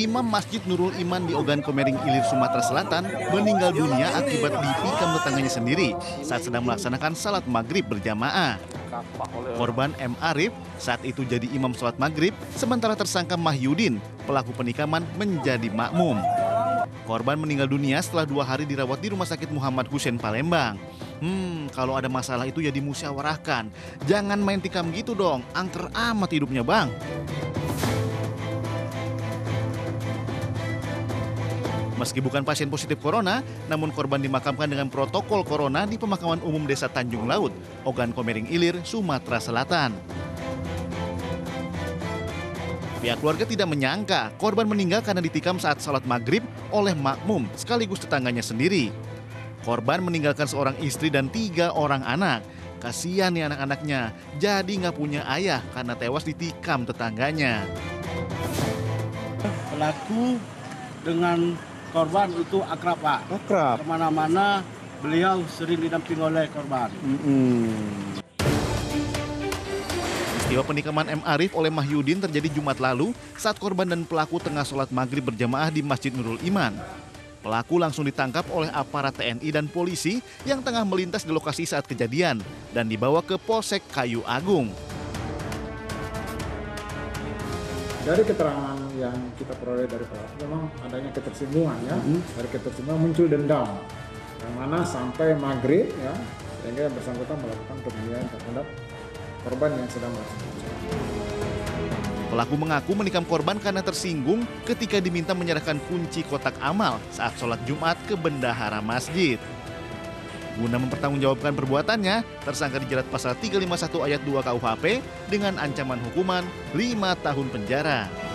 Imam Masjid Nurul Iman di Ogan Komering Ilir, Sumatera Selatan meninggal dunia akibat dipikam tetangganya sendiri saat sedang melaksanakan salat maghrib berjamaah. Korban M. Arif saat itu jadi imam salat maghrib, sementara tersangka Mahyudin, pelaku penikaman, menjadi makmum. Korban meninggal dunia setelah 2 hari dirawat di Rumah Sakit Muhammad Hussein, Palembang. Kalau ada masalah itu ya dimusyawarahkan. Jangan main tikam gitu dong, angker amat hidupnya bang. Meski bukan pasien positif corona, namun korban dimakamkan dengan protokol corona di pemakaman umum Desa Tanjung Laut, Ogan Komering Ilir, Sumatera Selatan. Pihak keluarga tidak menyangka korban meninggal karena ditikam saat salat maghrib oleh makmum sekaligus tetangganya sendiri. Korban meninggalkan seorang istri dan 3 orang anak. Kasihan nih anak-anaknya, jadi nggak punya ayah karena tewas ditikam tetangganya. Pelaku dengan korban itu akrab, Pak. Akrab. Kemana-mana beliau sering didampingi oleh korban. Peristiwa penikaman M. Arif oleh Mahyudin terjadi Jumat lalu saat korban dan pelaku tengah sholat maghrib berjamaah di Masjid Nurul Iman. Pelaku langsung ditangkap oleh aparat TNI dan polisi yang tengah melintas di lokasi saat kejadian dan dibawa ke Polsek Kayu Agung. Dari keterangan yang kita peroleh dari pelaku, memang adanya ketersinggungan ya, dari ketersinggungan muncul dendam, yang mana sampai maghrib ya, sehingga yang bersangkutan melakukan penganiayaan terhadap korban yang sedang berjamaah. Pelaku mengaku menikam korban karena tersinggung ketika diminta menyerahkan kunci kotak amal saat sholat Jumat ke bendahara masjid. Guna mempertanggungjawabkan perbuatannya, tersangka dijerat pasal 351 ayat 2 KUHP dengan ancaman hukuman 5 tahun penjara.